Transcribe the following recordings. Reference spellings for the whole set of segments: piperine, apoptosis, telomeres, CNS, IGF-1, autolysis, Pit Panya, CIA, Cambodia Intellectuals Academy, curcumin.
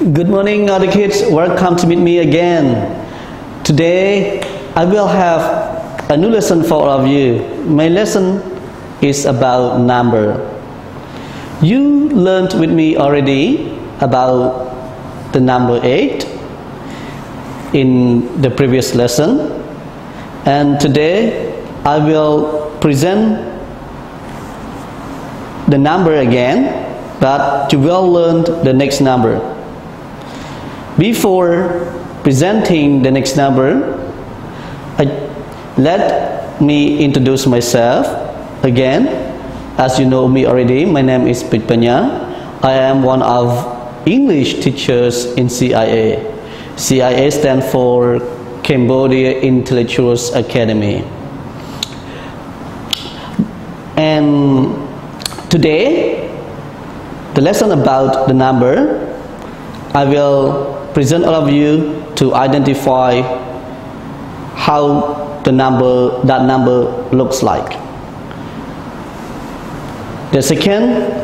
Good morning, all the kids. Welcome to meet me again. Today, I will have a new lesson for all of you. My lesson is about number. You learned with me already about the number 8 in the previous lesson. And today, I will present the number again, but you will learn the next number. Before presenting the next number, let me introduce myself again. As you know me already, my name is Pit Panya. I am one of English teachers in CIA. CIA stands for Cambodia Intellectuals Academy. And today, the lesson about the number, I will present all of you to identify how the number, that number looks like. The second,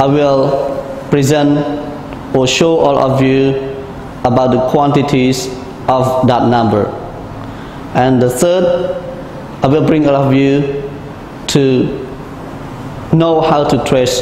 I will present or show all of you about the quantities of that number. And the third, I will bring all of you to know how to trace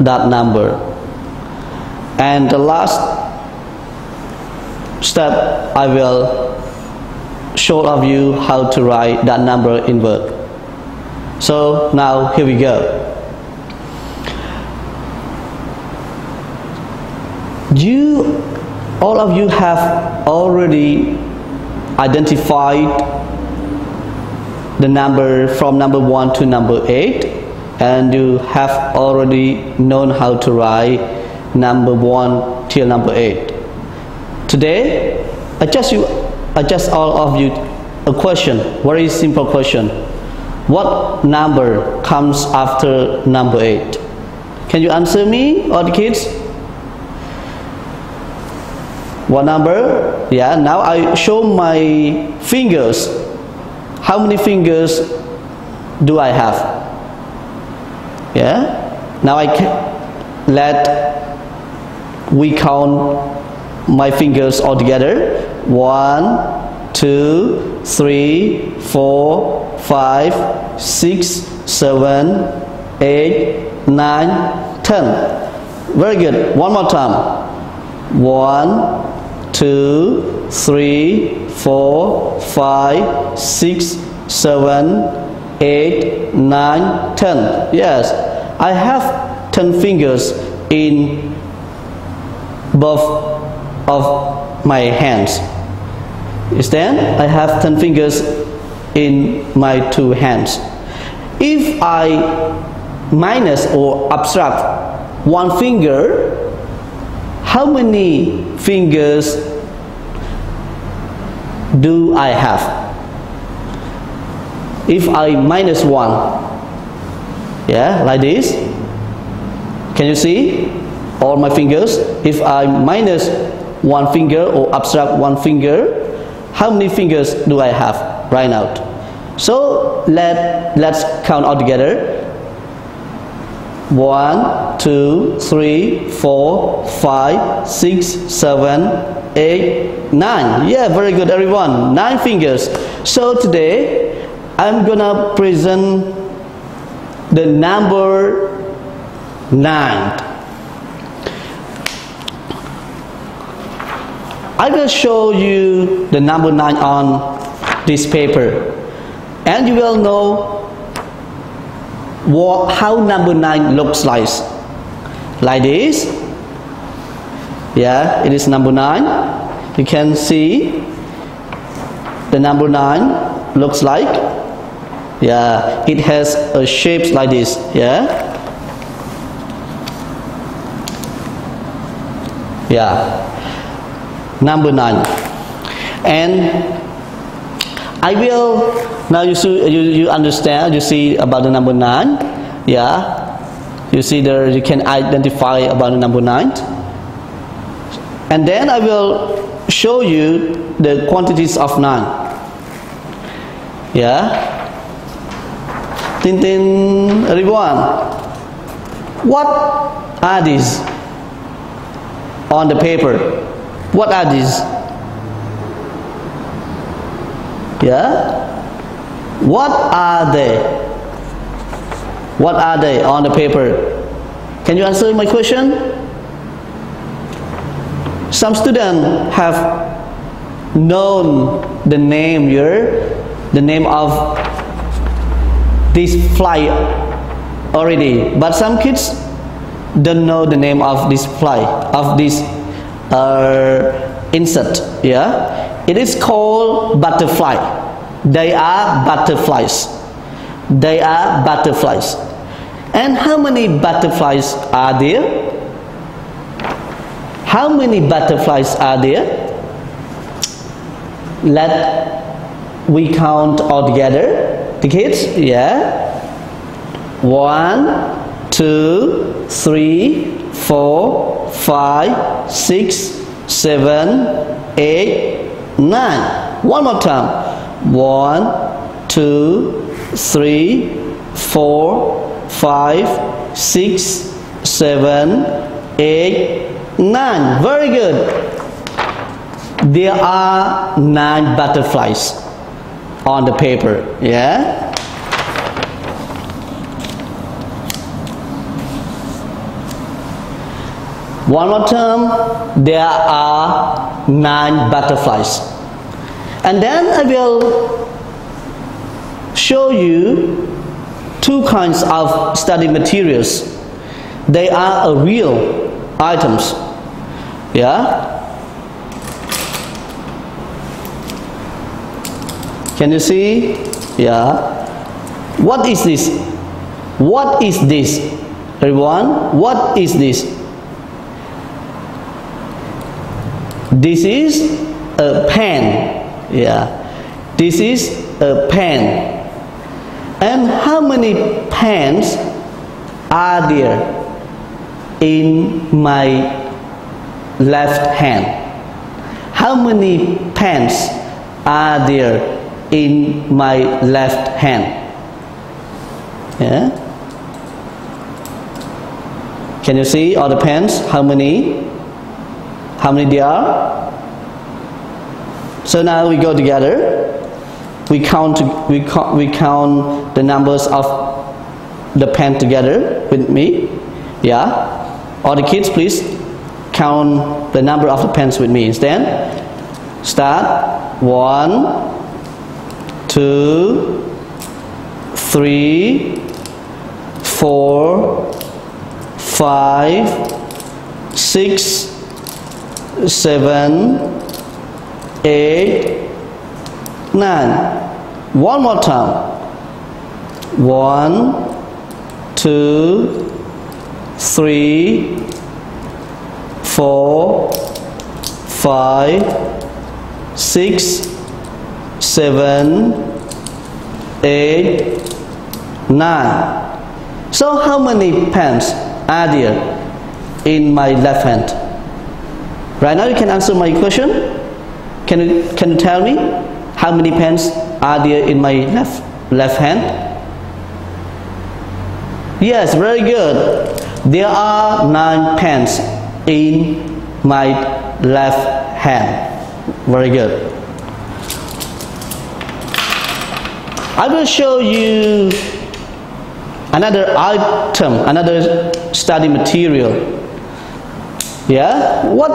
that number. And the last step, I will show all of you how to write that number in Word. So now, here we go. All of you have already identified the number from number 1 to number 8, and you have already known how to write number 1 till number 8. Today, I just all of you a question, very simple question. What number comes after number 8? Can you answer me, all the kids? What number? Yeah, now I show my fingers. How many fingers do I have? Yeah, now I can we count my fingers all together. 1, 2, 3, 4, 5, 6, 7, 8, 9, 10. Very good. One more time. 1, 2, 3, 4, 5, 6, 7, 8, 9, 10. Yes, I have 10 fingers in both of my hands. Then I have 10 fingers in my two hands. If I minus or subtract one finger, how many fingers do I have? If I minus one, yeah, like this. Can you see? All my fingers. If I minus one finger or subtract one finger, how many fingers do I have right now? So let's count all together. 1, 2, 3, 4, 5, 6, 7, 8, 9. Yeah, very good, everyone. 9 fingers. So today I'm gonna present the number 9. I will show you the number 9 on this paper, and you will know how number 9 looks like. Like this. Yeah, it is number 9. You can see the number 9 looks like. Yeah, it has a shape like this. Yeah. Yeah. Number 9, and I will now. You understand. You see about the number 9. Yeah, you see there. You can identify about the number 9, and then I will show you the quantities of 9. Yeah. Tintin, everyone. What are these? on the paper. What are these? Yeah? What are they? What are they on the paper? Can you answer my question? Some students have known the name here, the name of this fly already, but some kids don't know the name of this fly, of this insect. Yeah, it is called butterfly. They are butterflies. They are butterflies. And how many butterflies are there? How many butterflies are there? Let we count all together, the kids. Yeah, 1, 2, 3, 4, 5, 6, 7, 8, 9. One more time. 1, 2, 3, 4, 5, 6, 7, 8, 9. Very good. There are 9 butterflies on the paper. Yeah. One more term, there are 9 butterflies. And then I will show you 2 kinds of study materials. They are real items. Yeah? Can you see? Yeah. What is this? What is this? Everyone, what is this? This is a pen. Yeah, this is a pen. And how many pens are there in my left hand? How many pens are there in my left hand? Yeah. Can you see all the pens? How many? How many there are? So now we go together. We count the numbers of the pen together with me. Yeah. All the kids, please count the number of the pens with me instead. Start. 1, 2, 3, 4, 5, 6, 7, 8, 9. One more time. 1, 2, 3, 4, 5, 6, 7, 8, 9. So how many pens are there in my left hand? Right now you can answer my question. Can you tell me how many pens are there in my left hand? Yes, very good. There are 9 pens in my left hand. Very good. I will show you another item, another study material. Yeah, what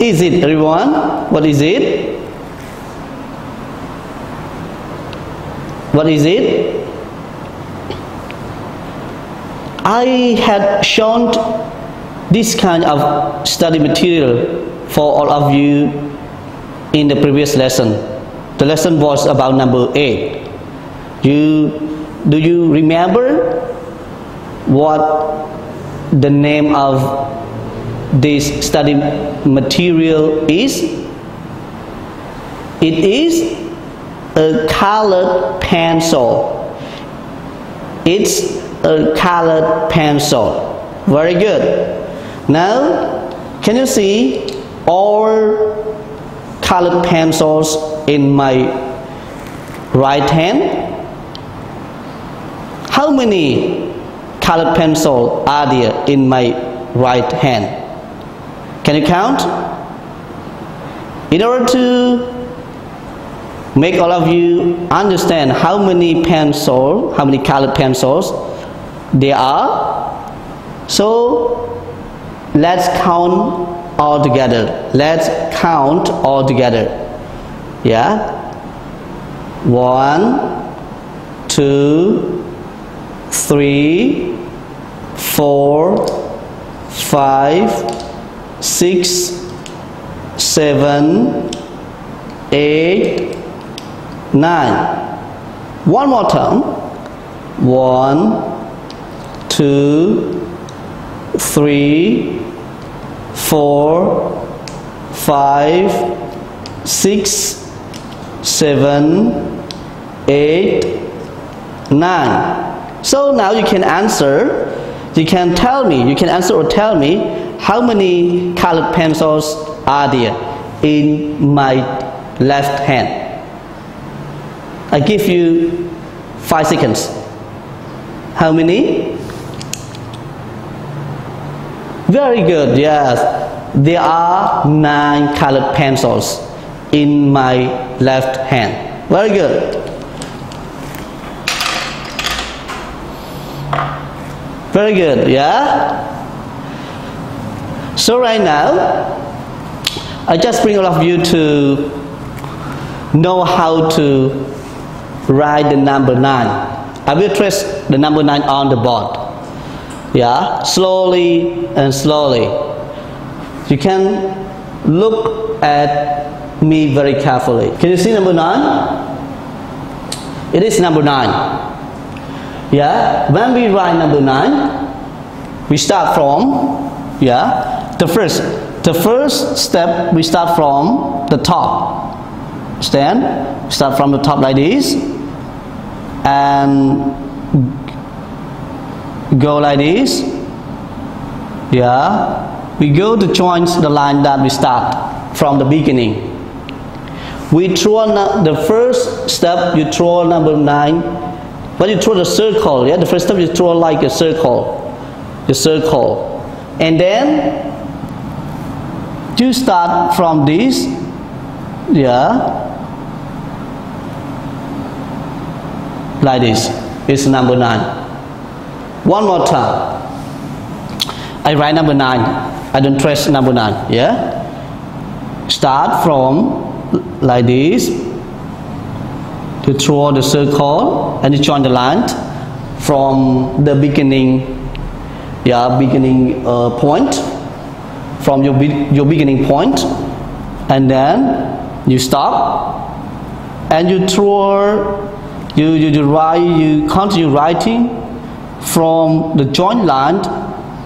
is it, everyone? What is it? What is it? I had shown this kind of study material for all of you in the previous lesson. The lesson was about number 8. Do you remember what the name of this study material is? It is a colored pencil. It's a colored pencil. Very good. Now, can you see all colored pencils in my right hand? How many colored pencils are there in my right hand? Can you count? In order to make all of you understand how many pencils, how many colored pencils there are, so let's count all together. Let's count all together. Yeah. 1, 2, 3, 4, 5, 6, 7, 8, 9. One more time. 1, 2, 3, 4, 5, 6, 7, 8, 9. So now you can answer. You can tell me. You can answer or tell me how many colored pencils are there in my left hand. I give you 5 seconds. How many? Very good. Yes, there are 9 colored pencils in my left hand. Very good. Very good. Yeah. So right now, I just bring all of you to know how to write the number 9. I will trace the number 9 on the board. Yeah, slowly and slowly. You can look at me very carefully. Can you see number 9? It is number 9. Yeah, when we write number 9, we start from, yeah, the first step, we start from the top. Stand, start from the top like this, and go like this. Yeah, we go to join the line that we start from the beginning. We draw the first step. You draw number 9, but you draw the circle. Yeah, the first step you draw like a circle, the circle, and then you start from this. Yeah, like this. It's number 9. One more time. I write number 9. I don't trace number 9. Yeah. Start from like this. You draw the circle and you join the line from the beginning. Yeah, beginning point. From your beginning point, and then you stop and you draw. You continue writing from the joint line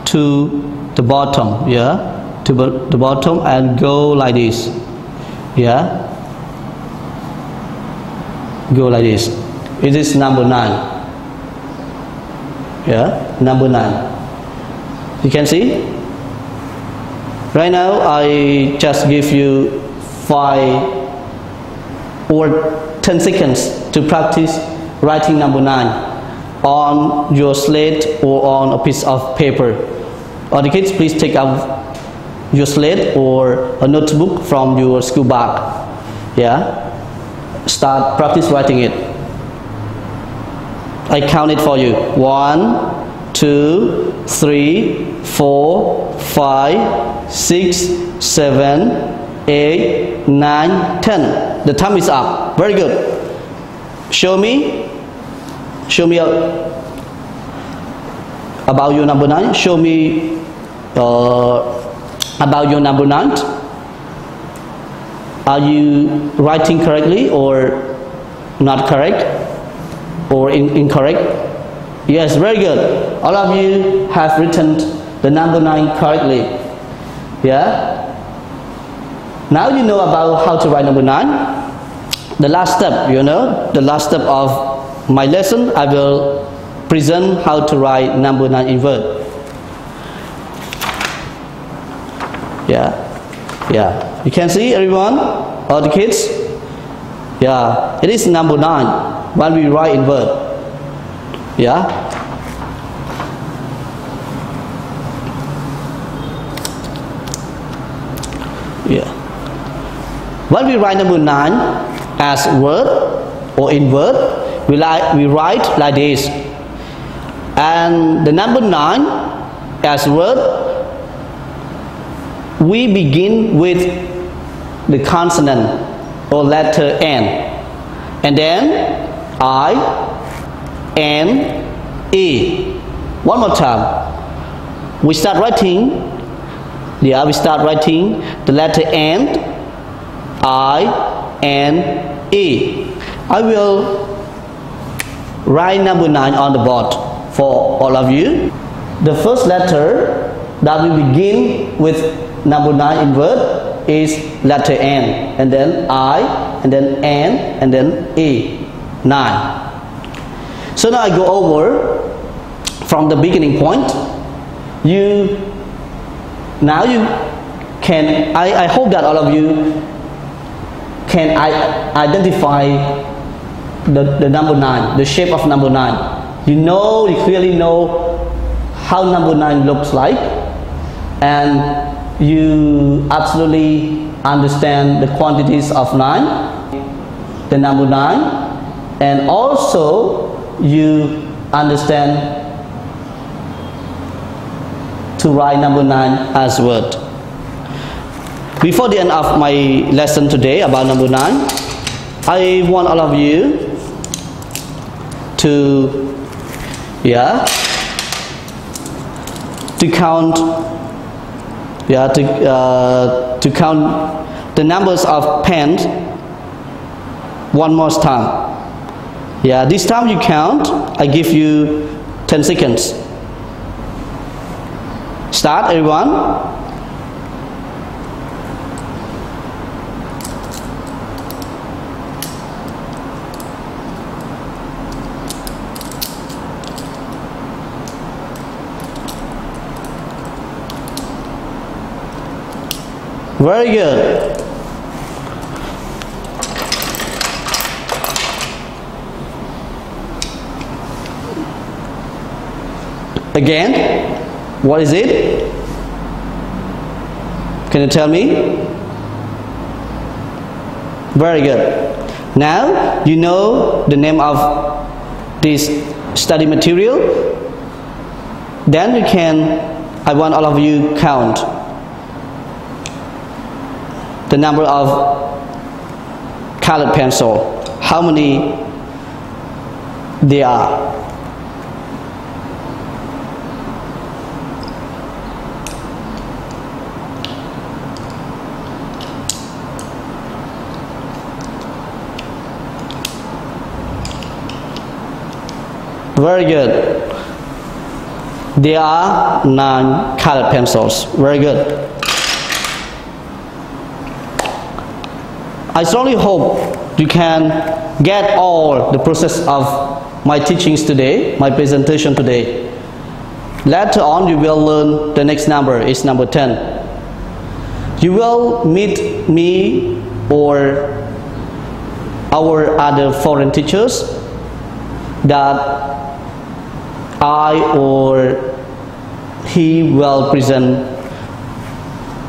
to the bottom, yeah, to the bottom, and go like this, yeah, go like this. It is number 9, yeah, number 9. You can see. Right now, I just give you 5 or 10 seconds to practice writing number 9. On your slate or on a piece of paper. Or the kids, please take out your slate or a notebook from your school bag. Yeah, start practice writing it. I count it for you. 1, 2, 3, 4, 5, 6, 7, 8, 9, 10. The time is up. Very good. Show me. Show me about your number 9. Show me about your number 9. Are you writing correctly or not correct or incorrect? Yes, very good. All of you have written the number 9 correctly. Yeah. Now you know about how to write number 9. The last step, you know, the last step of my lesson, I will present how to write number 9 in word. Yeah, yeah. You can see everyone, all the kids. Yeah, it is number 9 when we write in word. Yeah. Yeah. When we write number 9 as word or in word, we write like this. And the number 9 as word, we begin with the consonant or letter N. And then I, N, E. One more time. We start writing. Yeah, we start writing the letter N, I, N, E. I will write number 9 on the board for all of you. The first letter that we begin with number 9 in word is letter N, and then I, and then N, and then E. 9. So now I go over from the beginning point. I hope that all of you can identify the number 9, the shape of number 9. You clearly know how number 9 looks like, and you absolutely understand the quantities of 9, the number 9, and also you understand to write number 9 as word. Before the end of my lesson today about number 9, I want all of you to count the numbers of pens one more time. Yeah, this time you count. I give you 10 seconds. Start, everyone. Very good. Again, what is it? Can you tell me? Very good. Now you know the name of this study material. Then you can, I want all of you count the number of colored pencil, how many there are. Very good. There are 9 colored pencils. Very good. I strongly hope you can get all the process of my teachings today, my presentation today. Later on, you will learn the next number is number 10. You will meet me or our other foreign teachers that I or he will present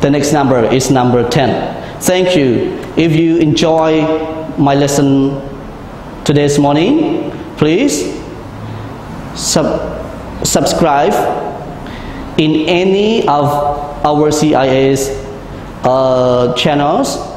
the next number is number 10. Thank you. If you enjoy my lesson today's morning, please subscribe in any of our CIA's channels